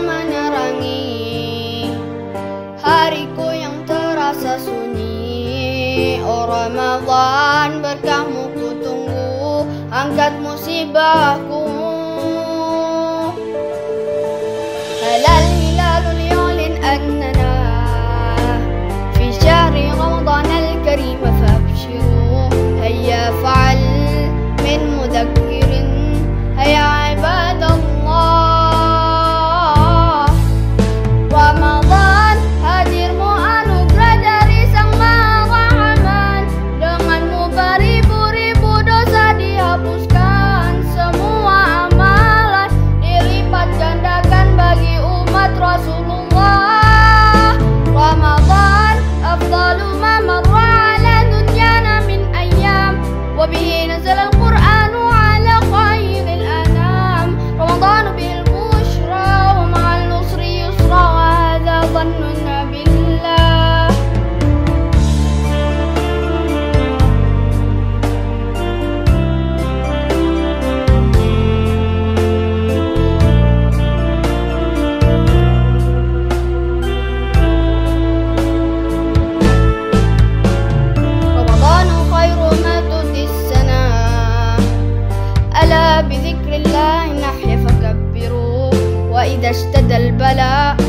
menerangi hariku yang terasa sunyi. Oh Ramadhan, berkahmu ku tunggu, angkat musibahku. Halal hilalul ya'lin annana fi syahri Ramadan al-karim fabshiru. Hayya fa'al min mudakkirin, hayya. بذكر الله نحيا فكبروا وإذا اشتد البلاء